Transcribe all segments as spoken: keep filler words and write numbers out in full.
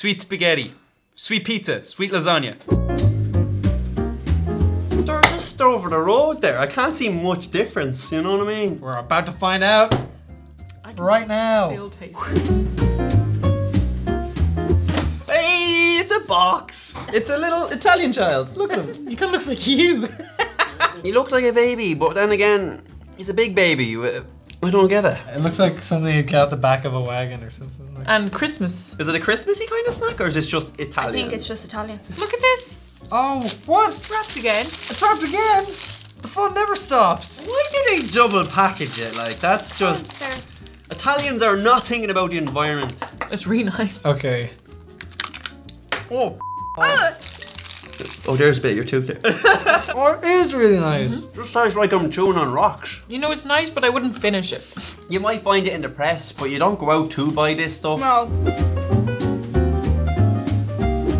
sweet spaghetti, sweet pizza, sweet lasagna. They're just over the road there. I can't see much difference, you know what I mean? We're about to find out right now. Still taste it. Hey, it's a box. It's a little Italian child. Look at him. He kind of looks like you. He looks like a baby, but then again, he's a big baby. I don't get it. It looks like something you'd get out the back of a wagon or something. Like. And Christmas. Is it a Christmassy kind of snack or is this just Italian? I think it's just Italian. Look at this. Oh, what? Wrapped again. It's wrapped again. The fun never stops. Why do they double package it? Like, that's just... Italians are not thinking about the environment. It's really nice. Okay. Oh, ah. Oh, there's a bit of your tooth there. Oh, it is really nice. Mm-hmm. Just tastes like I'm chewing on rocks. You know, it's nice, but I wouldn't finish it. You might find it in the press, but you don't go out to buy this stuff. No.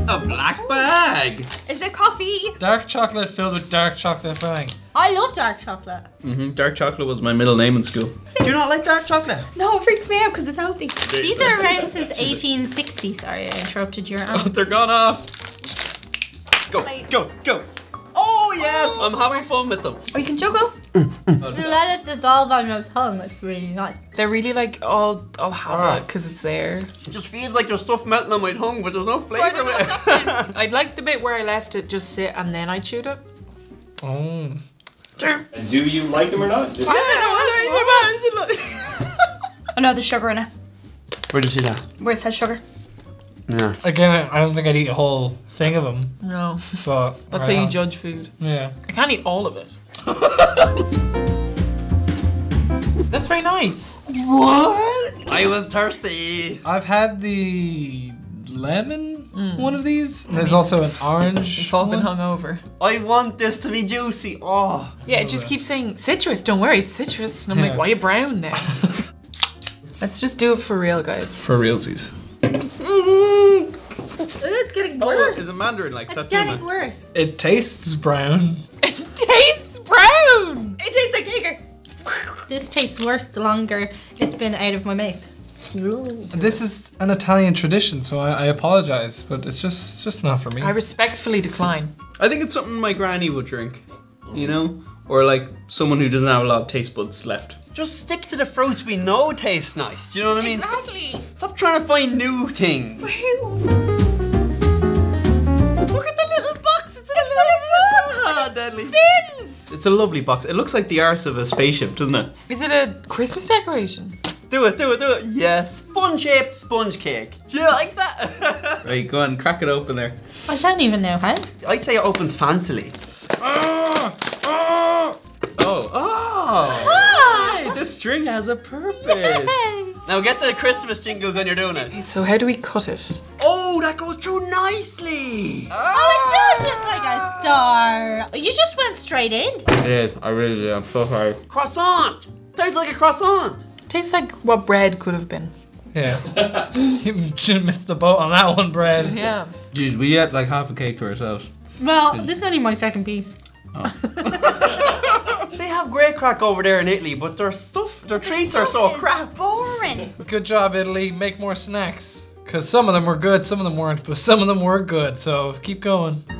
A black bag. Is it coffee? Dark chocolate filled with dark chocolate bang. I love dark chocolate. Mm-hmm. Dark chocolate was my middle name in school. Do you not like dark chocolate? No, it freaks me out because it's healthy. These are around since eighteen sixty. Sorry, I interrupted your aunt. Oh, they're gone off. Go, go, go. Oh, yes, oh, I'm having fun with them. Or you can choco. Mm, mm. You let it dissolve on your tongue, it's really nice. They're really like, oh, I'll have ah. it because it's there. It just feels like there's stuff melting on my tongue, but there's no flavor in it. I'd like the bit where I left it just sit and then I chewed it. Oh. Sure. And do you like them or not? Yeah, no, I like them. Oh, no, there's sugar in it. Where did you see that? Where it says sugar. Yeah. Again, I don't think I'd eat a whole thing of them. No. But that's right how you on. Judge food. Yeah. I can't eat all of it. That's very nice. What? I was thirsty. I've had the lemon mm. one of these. And there's also an orange. We've all been hungover. I want this to be juicy. Oh. Yeah, it just keeps saying citrus. Don't worry, it's citrus. And I'm yeah. like, why are you brown then? Let's just do it for real, guys. For realsies. It's getting worse. Oh, it's a mandarin like Satsuma. It's getting worse. It tastes brown. It tastes brown. It tastes like agar. This tastes worse the longer it's been out of my mouth. This is an Italian tradition, so I, I apologize, but it's just just not for me. I respectfully decline. I think it's something my granny would drink, you know, or like someone who doesn't have a lot of taste buds left. Just stick to the fruits we know taste nice. Do you know what I mean? Exactly. Stop, stop trying to find new things. Look at the little box. It's a it's little box. Deadly. Spins. It's a lovely box. It looks like the arse of a spaceship, doesn't it? Is it a Christmas decoration? Do it, do it, do it. Yes. Fun shaped sponge cake. Do you like that? Right, go on, crack it open there. I don't even know how. I'd say it opens fancily. Oh! Oh! Oh! Oh! This string has a purpose. Yay. Now get the Christmas jingles when you're doing it. So how do we cut it? Oh, that goes through nicely. Ah. Oh, it does look like a star. You just went straight in. It is, I really do, I'm so sorry. Croissant, tastes like a croissant. Tastes like what bread could have been. Yeah, you should miss the boat on that one, bread. Yeah. Jeez, we ate like half a cake to ourselves. Well, this is only my second piece. Oh. They have great crack over there in Italy, but their stuff, their treats are so crap. Boring. Good job, Italy. Make more snacks. Because some of them were good, some of them weren't, but some of them were good, so keep going.